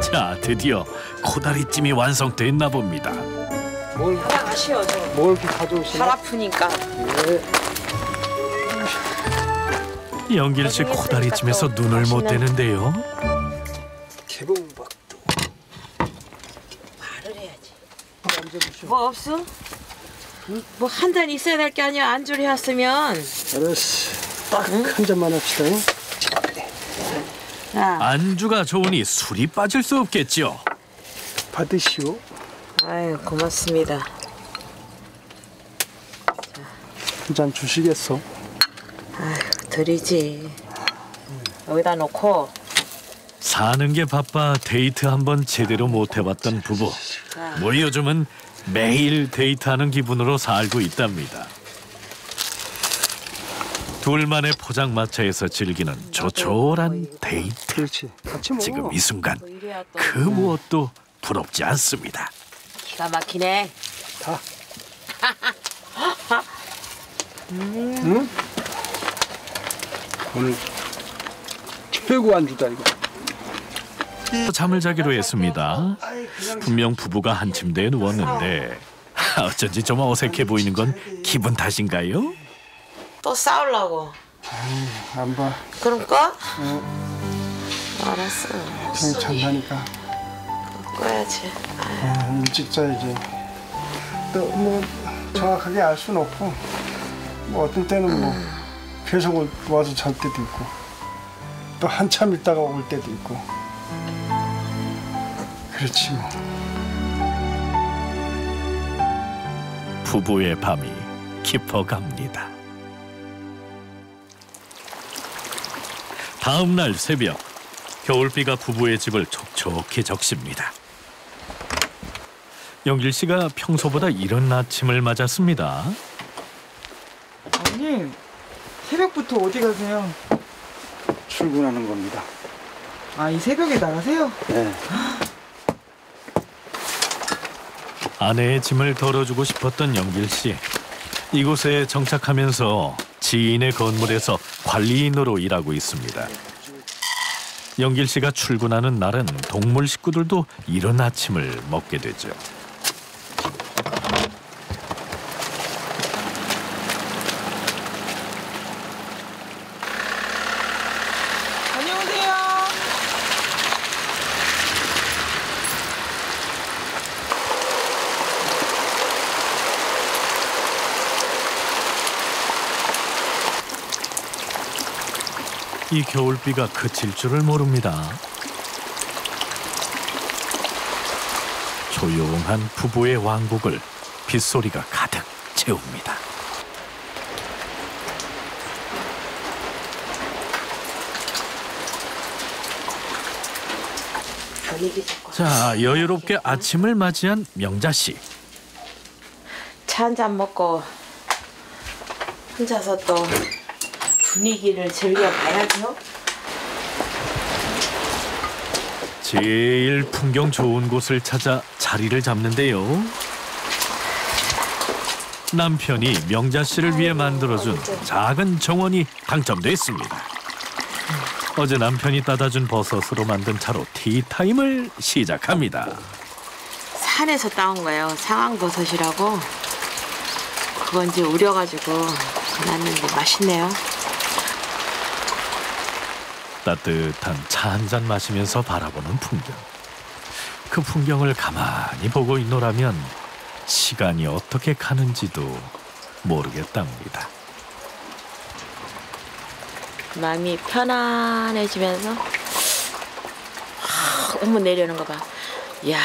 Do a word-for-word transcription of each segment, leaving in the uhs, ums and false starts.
자, 드디어 코다리찜이 완성됐나 봅니다. 뭘 사랑하시오, 저. 뭘 이렇게 가져오시나? 살 아프니까. 네. 영길 씨 코다리찜에서 눈을 맛있는... 못 떼는데요. 개봉박도. 말을 해야지. 뭐 없어? 응? 뭐 한 잔 있어야 될 게 아니야. 안주를 해왔으면. 알았어. 딱 한 잔만 합시다. 응? 야. 안주가 좋으니 술이 빠질 수 없겠죠. 받으시오. 아유, 고맙습니다. 한 잔 주시겠어? 아유, 드리지. 음. 여기다 놓고. 사는 게 바빠 데이트 한번 제대로 못 해봤던 부부. 자. 뭐 요즘은 매일 데이트하는 기분으로 살고 있답니다. 둘만의 포장마차에서 즐기는 조촐한 데이트. 지금 이 순간 그 무엇도 부럽지 않습니다. 기가 막히네. 다. 음. 응? 오늘 최고 안주다 이거. 잠을 자기로 했습니다. 분명 부부가 한 침대에 누웠는데 어쩐지 좀 어색해 보이는 건 기분 탓인가요? 또 싸우려고. 아유, 안 봐. 그럼 꺼? 응. 알았어. 그냥 잔다니까. 꺼야지. 아, 일찍 자야지. 또 뭐 정확하게 알 수는 없고 뭐 어떤 때는 뭐 계속 와서 잘 때도 있고 또 한참 있다가 올 때도 있고 그렇지 뭐. 부부의 밤이 깊어갑니다. 다음 날 새벽, 겨울비가 부부의 집을 촉촉히 적십니다. 영길 씨가 평소보다 이른 아침을 맞았습니다. 아니, 새벽부터 어디 가세요? 출근하는 겁니다. 아, 이 새벽에 나가세요? 네. 아내의 짐을 덜어주고 싶었던 영길 씨. 이곳에 정착하면서 지인의 건물에서 관리인으로 일하고 있습니다. 영길 씨가 출근하는 날은 동물 식구들도 이른 아침을 먹게 되죠. 다녀오세요. 이 겨울비가 그칠 줄을 모릅니다. 조용한 부부의 왕국을 빗소리가 가득 채웁니다. 자, 여유롭게 아침을 맞이한 명자 씨. 차 한잔 먹고 혼자서 또 분위기를 즐겨봐야죠. 제일 풍경 좋은 곳을 찾아 자리를 잡는데요. 남편이 명자 씨를 위해 만들어준 작은 정원이 당첨됐습니다. 어제 남편이 따다준 버섯으로 만든 차로 티타임을 시작합니다. 산에서 따온 거예요. 상황버섯이라고. 그건 이제 우려가지고 났는데 맛있네요. 따뜻한 차 한 잔 마시면서 바라보는 풍경. 그 풍경을 가만히 보고 있노라면 시간이 어떻게 가는지도 모르겠답니다. 마음이 편안해지면서 아, 어머 내려오는 거 봐. 이야,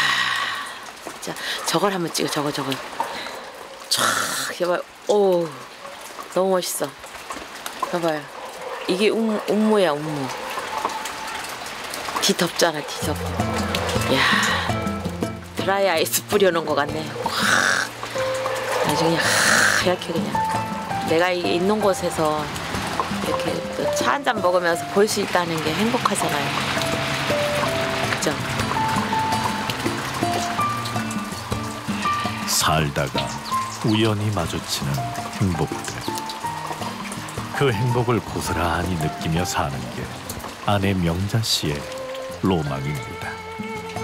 진짜 저걸 한번 찍어, 저거, 저거. 촤악, 여봐요. 오, 너무 멋있어. 봐봐요. 이게 음, 음모야, 음모. 뒤덮잖아, 뒤덮. 이야, 드라이 아이스 뿌려놓은 것 같네. 확, 나중에 하얗게 그냥. 내가 있는 곳에서 이렇게 또 차 한 잔 먹으면서 볼 수 있다는 게 행복하잖아요. 그죠? 살다가 우연히 마주치는 행복들. 그 행복을 고스란히 느끼며 사는 게 아내 명자 씨의 로망입니다.